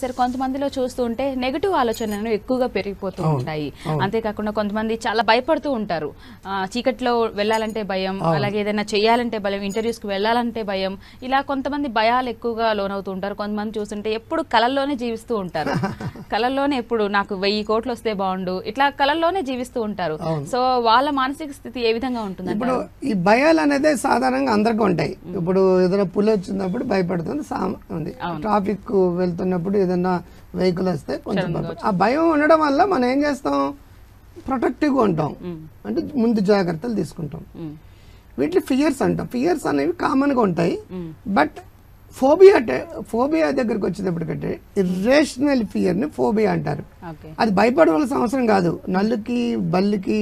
Sir కొంతమందిలో చూస్తుంటే negative ఆలోచనలు ఎక్కువగా పెరిగిపోతూ ఉంటాయి. అంతేకాకుండా కొంతమంది చాలా భయపడుతూ ఉంటారు. చీకట్లో వెళ్ళాలంటే భయం, అలాగే ఏదైనా చేయాలంటే భయం, ఇంటర్వ్యూస్కి వెళ్ళాలంటే భయం, ఇలా కొంతమంది భయాలు ఎక్కువగా లోనవుతూ ఉంటారు. కొంతమంది చూస్తుంటే ఎప్పుడు కళల్లోనే జీవిస్తూ ఉంటారు, కళల్లోనే ఎప్పుడు నాకు 1000 కోట్లు వస్తే బాగుండు, ఇట్లా కళల్లోనే జీవిస్తూ ఉంటారు. సో వాళ్ళ మానసిక స్థితి ఏ విధంగా ఉంటుంది? ఇప్పుడు ఈ భయాలు అనేది సాధారణంగా అందరికీ ఉంటాయి. ఇప్పుడు ఏదైనా పులి వచ్చినప్పుడు భయపడుతుంది, ట్రాఫిక్ వెళ్తున్నప్పుడు ఏదన్నా వెహికల్ వస్తే కొంచెం ఆ భయం ఉండడం వల్ల మనం ఏం చేస్తాం, ప్రొటెక్టివ్గా ఉంటాం, అంటే ముందు జాగ్రత్తలు తీసుకుంటాం. వీటిలో ఫియర్స్ అంటాం. ఫియర్స్ అనేవి కామన్గా ఉంటాయి. బట్ ఫోబియా దగ్గరకు వచ్చేటప్పటికంటే ఇర్రేషనల్ ఫియర్ని ఫోబియా అంటారు. అది భయపడవలసిన అవసరం కాదు. నల్లుకి, బల్లికి,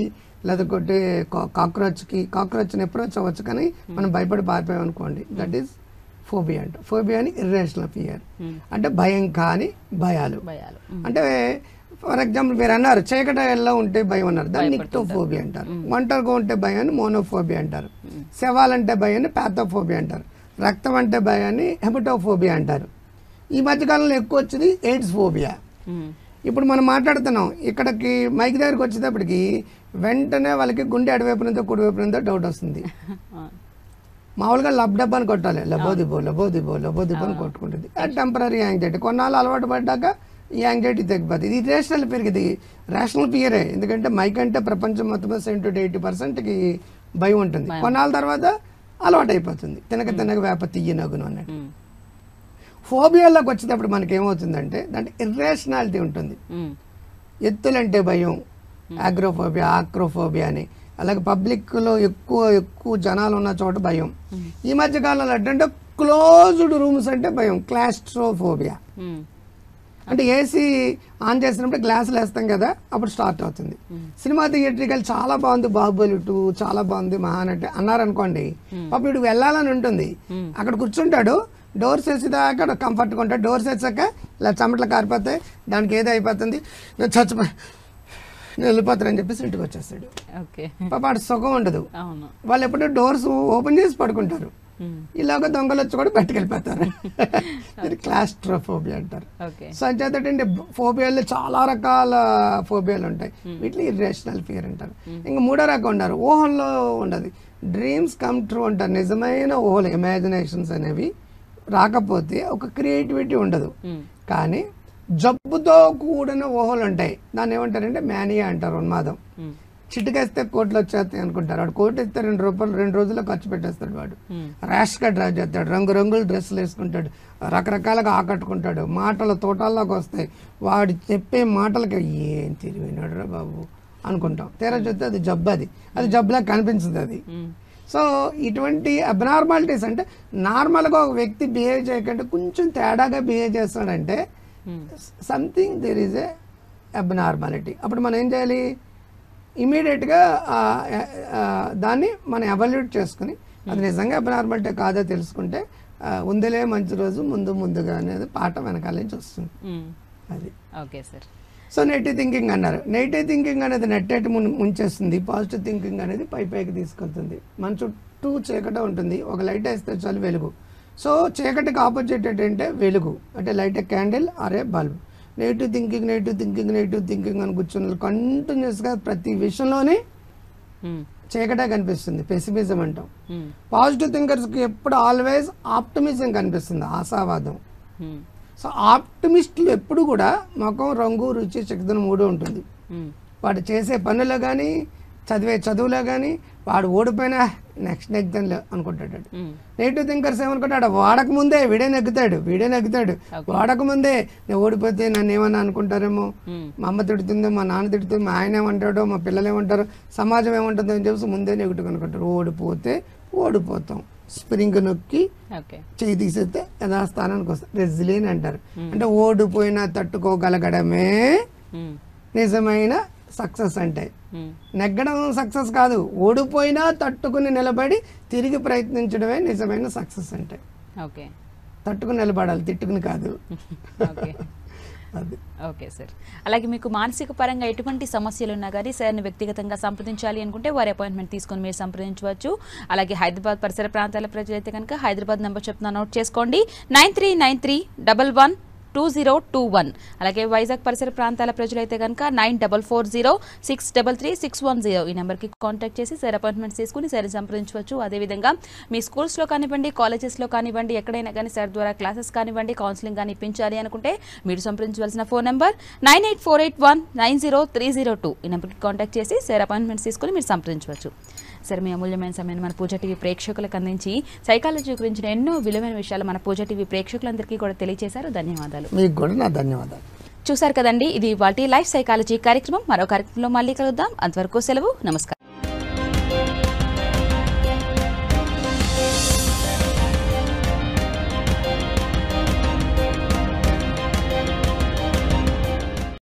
లేకపోతే కాక్రోచ్కి, కాక్రోచ్ని ఎప్పుడో చవచ్చు కానీ మనం భయపడి పారిపోయాం అనుకోండి, దట్ ఈస్ ఫోబియా అంట. ఫోబియాని ఇర్రేషనల్ ఫియర్ అంటే భయం కాని భయాలు. అంటే ఫర్ ఎగ్జాంపుల్ మీరు అన్నారు చీకట ఎలా ఉంటే భయం అన్నారు, దాన్ని నిక్టోఫోబియా అంటారు. ఒంటరిగా ఉంటే భయాన్ని మోనోఫోబియా అంటారు. శవాలంటే భయాన్ని ప్యాథోఫోబియా అంటారు. రక్తం అంటే భయాన్ని హెమటోఫోబియా అంటారు. ఈ మధ్యకాలంలో ఎక్కువ వచ్చింది ఎయిడ్స్ ఫోబియా. ఇప్పుడు మనం మాట్లాడుతున్నాం, ఇక్కడికి మైక్ దగ్గరికి వచ్చేటప్పటికి వెంటనే వాళ్ళకి గుండె అటువైపు నుంచో కుడివైపు నుంచో డౌట్ వస్తుంది. మామూలుగా లబ్డబ్ అని కొట్టాలి, లబోదిబో లబోదిబో లబోదిబో అని కొట్టుకుంటుంది. అది టెంపరీ యాంగ్జైటీ. కొన్నాళ్ళు అలవాటు పడ్డాక ఈ యాంగ్జైటీ తగ్గిపోతుంది. ఇది రేషనల్ ఫియర్. ఇది రేషనల్ ఫియరే, ఎందుకంటే మైక్ అంటే ప్రపంచం మొత్తం 70 to 80%కి భయం ఉంటుంది. కొన్నాళ్ళ తర్వాత అలవాటు అయిపోతుంది. తినక తినక వేప తియ్య నగును అన్నట్టు. ఫోబియాలోకి వచ్చేటప్పుడు మనకి ఏమవుతుందంటే దాంట్లో ఇర్రేషనాలిటీ ఉంటుంది. ఎత్తులంటే భయం, ఆగ్రోఫోబియా, ఆక్రోఫోబియా అని. అలాగే పబ్లిక్లో ఎక్కువ జనాలు ఉన్న చోట భయం. ఈ మధ్య కాలంలో ఏంటంటే క్లోజ్డ్ రూమ్స్ అంటే భయం, క్లాస్ట్రోఫోబియా. అంటే ఏసీ ఆన్ చేసినప్పుడు గ్లాసులు వేస్తాం కదా, అప్పుడు స్టార్ట్ అవుతుంది. సినిమా థియేటర్కి వెళ్ళి చాలా బాగుంది బాహుబలి 2, చాలా బాగుంది మహానటి అన్నారనుకోండి, పాపం ఇటు వెళ్ళాలని ఉంటుంది. అక్కడ కూర్చుంటాడు, డోర్స్ వేసేదాకా కంఫర్ట్గా ఉంటాడు. డోర్స్ వేసాక ఇలా చెమటలు కారిపోతాయి, దానికి ఏదో అయిపోతుంది, నేను నేను వెళ్ళిపోతారని చెప్పేసి ఇంటికి వచ్చేస్తాడు. పాప అటు సుఖం ఉండదు. వాళ్ళు ఎప్పుడూ డోర్స్ ఓపెన్ చేసి పడుకుంటారు. ఇలాగ దొంగలు వచ్చి కూడా బయటకు వెళ్ళిపోతారు. ఇది క్లాస్ట్రోఫోబియా అంటారు. సో అంచేతంటే ఫోబియాలో చాలా రకాల ఫోబియాలు ఉంటాయి. వీటిని ఇర్రేషనల్ ఫియర్ అంటారు. ఇంకా మూడో రకం ఉన్నారు, ఊహల్లో ఉండదు. డ్రీమ్స్ కమ్ ట్రూ అంటారు. నిజమైన ఊహలు, ఇమాజినేషన్స్ అనేవి రాకపోతే ఒక క్రియేటివిటీ ఉండదు. కానీ జబ్బుతో కూడిన ఊహలు ఉంటాయి. దాన్ని ఏమంటారంటే మేనియా అంటారు, ఉన్మాదం. చిటికేస్తే కోట్లు వచ్చేస్తాయి అనుకుంటారు. వాడు కోట్లు ఇస్తే ₹2 2 రోజుల్లో ఖర్చు పెట్టేస్తాడు. వాడు ర్యాష్గా డ్రైవ్ చేస్తాడు, రంగురంగుల డ్రెస్సులు వేసుకుంటాడు, రకరకాలుగా ఆకట్టుకుంటాడు, మాటలు తోటల్లోకి వస్తాయి. వాడు చెప్పే మాటలకి ఏం తిరిగినాడు రా బాబు అనుకుంటాం. తీరా చూస్తే అది జబ్బు. అది జబ్బులా కనిపించదు అది. సో ఇటువంటి అబ్నార్మాలిటీస్ అంటే నార్మల్గా ఒక వ్యక్తి బిహేవ్ చేయకుండా కొంచెం తేడాగా బిహేవ్ చేస్తాడంటే something there is a abnormality. అప్పుడు మనం ఏం చేయాలి? ఇమీడియట్గా దాన్ని మనం ఎవాల్యుయేట్ చేసుకుని అది నిజంగా అబ్నార్మాలిటీ కాదో తెలుసుకుంటే ఉందిలే మంచి రోజు ముందు ముందుగా అనేది పాఠం వెనకాల నుంచి వస్తుంది. అది okay sir. So negative thinking అన్నారు. నెగిటివ్ థింకింగ్ అనేది నెట్టేటి ముంచేస్తుంది, పాజిటివ్ థింకింగ్ అనేది పైకి తీసుకెళ్తుంది. మన చుట్టూ చీకట ఉంటుంది, ఒక లైట్ వేస్తే చాలు వెలుగు. సో చీకటికి ఆపోజిట్ ఏంటంటే వెలుగు, అంటే లైట్, క్యాండిల్ అరే bulb. Negative thinking negative thinking negative thinking అని కూర్చున్న కంటిన్యూస్గా ప్రతి విషయంలోనే చీకటే కనిపిస్తుంది, పెసిమిజం అంటాం. పాజిటివ్ థింకర్స్కి ఎప్పుడు ఆల్వేస్ ఆప్టమిజం కనిపిస్తుంది, ఆశావాదం. సో ఆప్టమిస్టులు ఎప్పుడు కూడా ముఖం, రంగు, రుచి, శక్తిని 3 ఉంటుంది. వాడు చేసే పనులు కానీ, చదివే చదువులో కానీ, వాడు ఓడిపోయినా నెక్స్ట్ ఎగ్జామ్లో అనుకుంటాడు. నెగిటివ్ థింకర్స్ ఏమనుకుంటాడు, వాడకముందే వీడే నెగ్గుతాడు, వాడకముందే నేను ఓడిపోతే నన్ను ఏమన్నా అనుకుంటారేమో, మా అమ్మ తిడుతుందో, మా నాన్న తిడుతుందో, మా ఆయన ఏమంటాడో, మా పిల్లలు ఏమంటారు, సమాజం ఏమంటుందో అని చెప్పేసి ముందే నెగిటివ్ అనుకుంటారు. ఓడిపోతాం, స్ప్రింగ్ నొక్కి చేయి తీసేస్తే యథాస్థానానికి వస్తాం. రెసిలియన్ అంటారు, అంటే ఓడిపోయినా తట్టుకోగలగడమే నిజమైన సక్సెస్. అంటే నెగ్గడం సక్సెస్ కాదు, ఓడిపోయినా తట్టుకుని నిలబడి తిరిగి ప్రయత్నించడమే నిజమైన సక్సెస్. అంటే తట్టుకుని నిలబడాలి, తిట్టుకుని కాదు. Okay sir. అలాగే మీకు మానసిక పరంగా ఎటువంటి సమస్యలు ఉన్నా కానీ సార్ని వ్యక్తిగతంగా సంప్రదించాలి అనుకుంటే వారి అపాయింట్మెంట్ తీసుకొని మీరు సంప్రదించవచ్చు. అలాగే హైదరాబాద్ పరిసర ప్రాంతాల ప్రజలైతే కనుక హైదరాబాద్ నెంబర్ చెప్తున్నా, నోట్ చేసుకోండి. 9393 2021. అలాగే వైజాగ్ పరిసర ప్రాంతాల ప్రజలైతే గనక 9440633610 ఈ నెంబర్ కి కాంటాక్ట్ చేసి సార్ అపాయింట్మెంట్స్ తీసుకుని సార్ సంప్రదించవచ్చు. అదేవిధంగా మీ స్కూల్స్ లో కానివ్వండి, కాలేజెస్ లో కానివ్వండి, ఎక్కడైనా కానీ సార్ ద్వారా క్లాసెస్ కానివ్వండి, కౌన్సిలింగ్ కానీ ఇప్పించాలి అనుకుంటే మీరు సంప్రదించవలసిన ఫోన్ నెంబర్ 9848190302. ఈ నెంబర్కి కాంటాక్ట్ చేసి సార్ అపాయింట్మెంట్స్ తీసుకుని మీరు సంప్రదించవచ్చు. సార్ మీ అమూల్యమైన సమయాన్ని మన పూజా టీవీ ప్రేక్షకులకు అందించి సైకాలజీ గురించిన ఎన్నో విలువైన విషయాలు మన పూజా టీవీ ప్రేక్షకులందరికీ కూడా తెలియజేశారు. ధన్యవాదాలు. మీకు కూడా నా ధన్యవాదాలు. చూశారు కదండి, ఇది వాటి లైఫ్ సైకాలజీ కార్యక్రమం. మరో కార్యక్రమంలో మళ్ళీ కలుద్దాం. అంతవరకు సెలవు. నమస్కారం.